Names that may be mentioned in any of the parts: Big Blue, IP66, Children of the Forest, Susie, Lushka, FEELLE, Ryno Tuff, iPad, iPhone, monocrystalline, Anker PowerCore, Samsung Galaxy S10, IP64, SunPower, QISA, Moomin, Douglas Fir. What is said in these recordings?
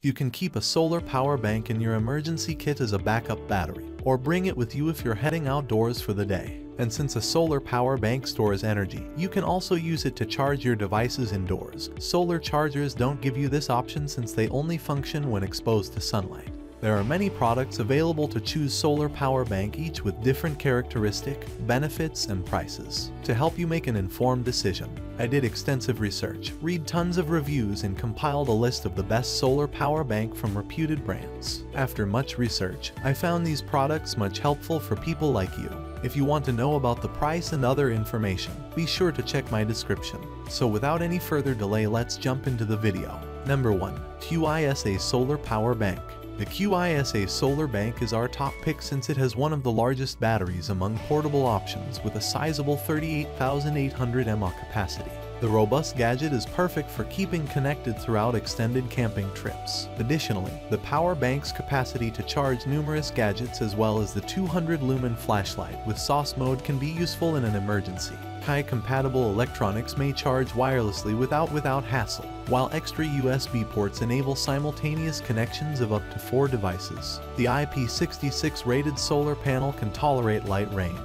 You can keep a solar power bank in your emergency kit as a backup battery, or bring it with you if you're heading outdoors for the day. And since a solar power bank stores energy, you can also use it to charge your devices indoors. Solar chargers don't give you this option since they only function when exposed to sunlight. There are many products available to choose solar power bank, each with different characteristics, benefits, and prices. To help you make an informed decision, I did extensive research, read tons of reviews, and compiled a list of the best solar power bank from reputed brands. After much research, I found these products much helpful for people like you. If you want to know about the price and other information, be sure to check my description. So without any further delay, let's jump into the video. Number 1. QISA Solar Power Bank. The QISA Solar Bank is our top pick since it has one of the largest batteries among portable options with a sizable 38,800 mAh capacity. The robust gadget is perfect for keeping connected throughout extended camping trips. Additionally, the power bank's capacity to charge numerous gadgets as well as the 200-lumen flashlight with SOS mode can be useful in an emergency. Qi-compatible electronics may charge wirelessly without hassle, while extra USB ports enable simultaneous connections of up to 4 devices. The IP66 rated solar panel can tolerate light rain,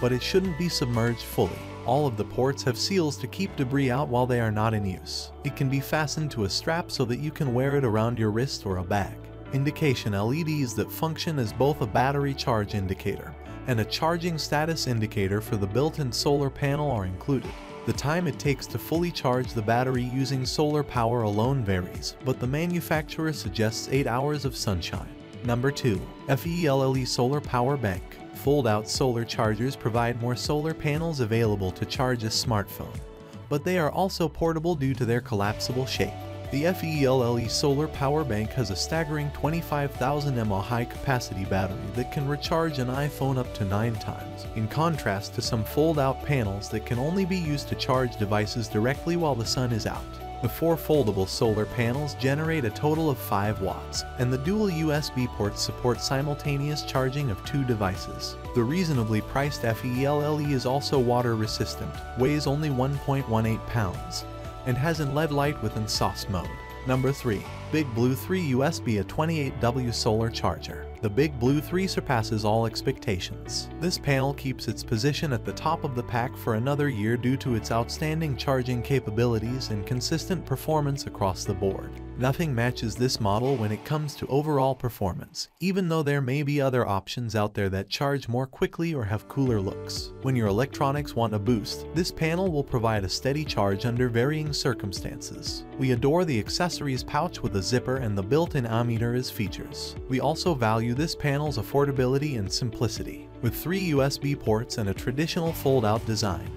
but it shouldn't be submerged fully. All of the ports have seals to keep debris out while they are not in use. It can be fastened to a strap so that you can wear it around your wrist or a bag. Indication LEDs that function as both a battery charge indicator and a charging status indicator for the built-in solar panel are included. The time it takes to fully charge the battery using solar power alone varies, but the manufacturer suggests 8 hours of sunshine. Number 2. FEELLE Solar Power Bank. Fold-out solar chargers provide more solar panels available to charge a smartphone, but they are also portable due to their collapsible shape. The FEELLE Solar Power Bank has a staggering 25,000 mAh capacity battery that can recharge an iPhone up to 9 times, in contrast to some fold-out panels that can only be used to charge devices directly while the sun is out. The 4 foldable solar panels generate a total of 5 watts, and the dual USB ports support simultaneous charging of 2 devices. The reasonably priced FEELLE is also water-resistant, weighs only 1.18 pounds, and has an LED light within SOS mode. Number 3. Big Blue 3 USB A28W Solar Charger. The Big Blue 3 surpasses all expectations. This panel keeps its position at the top of the pack for another year due to its outstanding charging capabilities and consistent performance across the board. Nothing matches this model when it comes to overall performance, even though there may be other options out there that charge more quickly or have cooler looks. When your electronics want a boost, this panel will provide a steady charge under varying circumstances. We adore the accessories pouch with a zipper and the built-in ammeter as features. We also value this panel's affordability and simplicity. With 3 USB ports and a traditional fold-out design,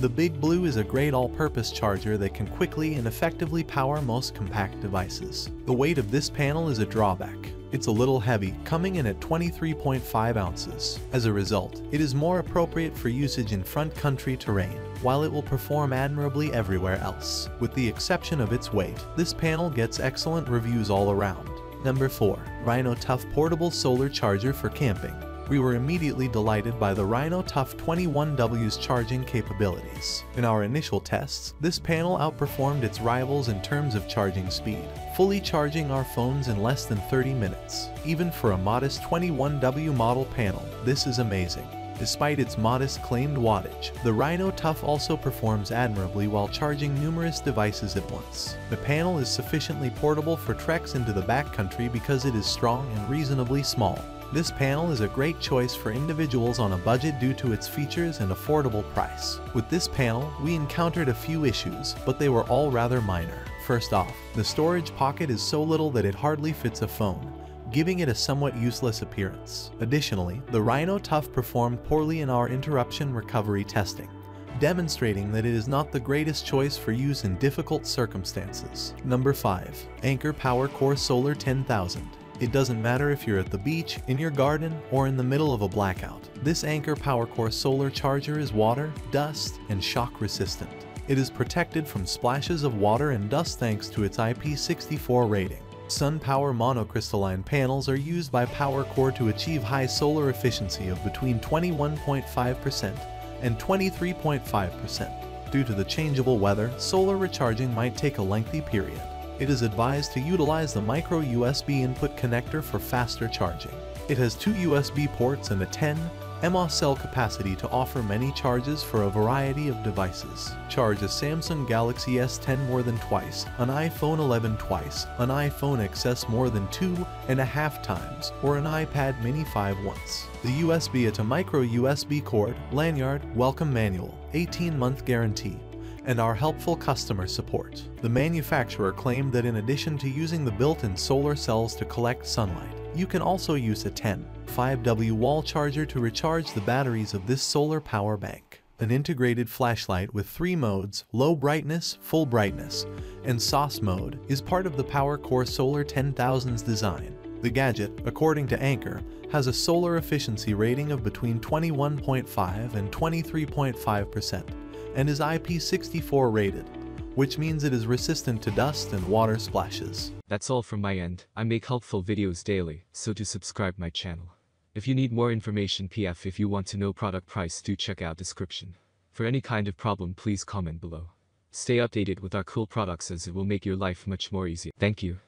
the Big Blue is a great all-purpose charger that can quickly and effectively power most compact devices. The weight of this panel is a drawback. It's a little heavy, coming in at 23.5 ounces. As a result, it is more appropriate for usage in front country terrain, while it will perform admirably everywhere else. With the exception of its weight, this panel gets excellent reviews all around. Number 4. Ryno Tuff Portable Solar Charger for Camping. We were immediately delighted by the Ryno Tuff 21W's charging capabilities. In our initial tests, this panel outperformed its rivals in terms of charging speed, fully charging our phones in less than 30 minutes. Even for a modest 21W model panel, this is amazing. Despite its modest claimed wattage, the Ryno Tuff also performs admirably while charging numerous devices at once. The panel is sufficiently portable for treks into the backcountry because it is strong and reasonably small. This panel is a great choice for individuals on a budget due to its features and affordable price. With this panel, we encountered a few issues, but they were all rather minor. First off, the storage pocket is so little that it hardly fits a phone, giving it a somewhat useless appearance. Additionally, the Ryno Tuff performed poorly in our interruption recovery testing, demonstrating that it is not the greatest choice for use in difficult circumstances. Number 5. Anker PowerCore Solar 10,000. It doesn't matter if you're at the beach, in your garden, or in the middle of a blackout. This Anker PowerCore solar charger is water, dust, and shock resistant. It is protected from splashes of water and dust thanks to its IP64 rating. SunPower monocrystalline panels are used by PowerCore to achieve high solar efficiency of between 21.5% and 23.5%. Due to the changeable weather, solar recharging might take a lengthy period. it is advised to utilize the micro USB input connector for faster charging. It has 2 USB ports and a 10 mAh cell capacity to offer many charges for a variety of devices. Charge a Samsung Galaxy S10 more than twice, an iPhone 11 twice, an iPhone XS more than 2.5 times, or an iPad mini 5 once. The USB to micro USB cord, lanyard, welcome manual, 18-month guarantee, and our helpful customer support. The manufacturer claimed that in addition to using the built-in solar cells to collect sunlight, you can also use a 10.5W wall charger to recharge the batteries of this solar power bank. An integrated flashlight with 3 modes, low brightness, full brightness, and sauce mode, is part of the PowerCore Solar 10000's design. The gadget, according to Anker, has a solar efficiency rating of between 21.5 and 23.5%, and is IP64 rated, which means it is resistant to dust and water splashes. That's all from my end. I make helpful videos daily, so do subscribe my channel. If you need more information pf, if you want to know product price, do check out description. For any kind of problem, please comment below. Stay updated with our cool products as it will make your life much more easier. Thank you.